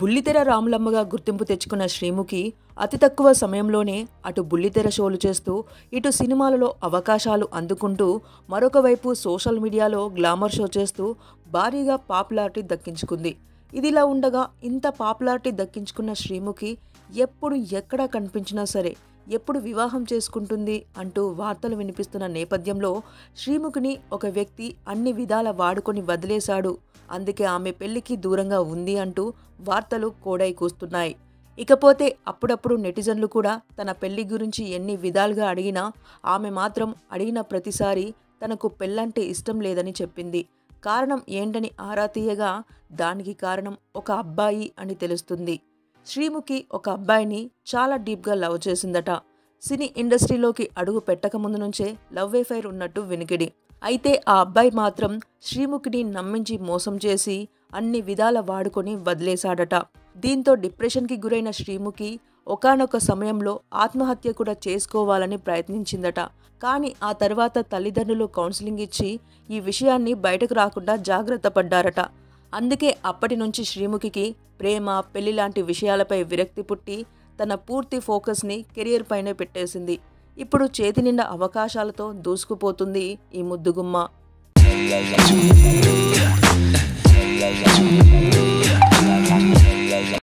బుల్లితెర రాములమ్మగా గుర్తింపు తెచ్చుకున్న శ్రీముఖి అతి తక్కువ సమయంలోనే అటు బుల్లితెర షోలు చేస్తూ ఇటు సినిమాలలో అవకాశాలు అందుకుంటూ మరొక వైపు సోషల్ మీడియాలో గ్లామర్ షో చేస్తూ భారీగా పాపులారిటీ దక్కించుకుంది. ఇదిలా ఉండగా ఇంత పాపులారిటీ దక్కించుకున్న శ్రీముఖి ఎప్పుడు ఎక్కడ కనిపించినా సరే ఎప్పుడు వివాహం చేసుకుంటుంది అంటూ వార్తలు వినిపిస్తున్న నేపథ్యంలో శ్రీముఖిని ఒక వ్యక్తి అన్ని విధాల వాడుకొని వదిలేశాడు, అందుకే ఆమె పెళ్లికి దూరంగా ఉంది అంటూ వార్తలు కోడై కూస్తున్నాయి. ఇకపోతే అప్పుడప్పుడు నెటిజన్లు కూడా తన పెళ్లి గురించి ఎన్ని విధాలుగా అడిగినా ఆమె మాత్రం అడిగిన ప్రతిసారి తనకు పెళ్ళంటే ఇష్టం లేదని చెప్పింది. కారణం ఏంటని ఆరా తీయగా దానికి కారణం ఒక అబ్బాయి అని తెలుస్తుంది. శ్రీముఖి ఒక అబ్బాయిని చాలా డీప్గా లవ్ చేసిందట. సినీ ఇండస్ట్రీలోకి అడుగు పెట్టకముందు నుంచే లవ్ ఎఫైర్ ఉన్నట్టు వినికిడి. అయితే ఆ అబ్బాయి మాత్రం శ్రీముఖిని నమ్మించి మోసం చేసి అన్ని విధాల వాడుకొని వదిలేశాడట. దీంతో డిప్రెషన్కి గురైన శ్రీముఖి ఒకానొక సమయంలో ఆత్మహత్య కూడా చేసుకోవాలని ప్రయత్నించిందట. కానీ ఆ తర్వాత తల్లిదండ్రులు కౌన్సిలింగ్ ఇచ్చి ఈ విషయాన్ని బయటకు రాకుండా జాగ్రత్త పడ్డారట. అందుకే అప్పటి నుంచి శ్రీముఖికి ప్రేమ, పెళ్లి లాంటి విషయాలపై విరక్తి పుట్టి తన పూర్తి ఫోకస్ని కెరియర్ పైనే పెట్టేసింది. ఇప్పుడు చేతి నిండా అవకాశాలతో దూసుకుపోతుంది ఈ ముద్దుగుమ్మ.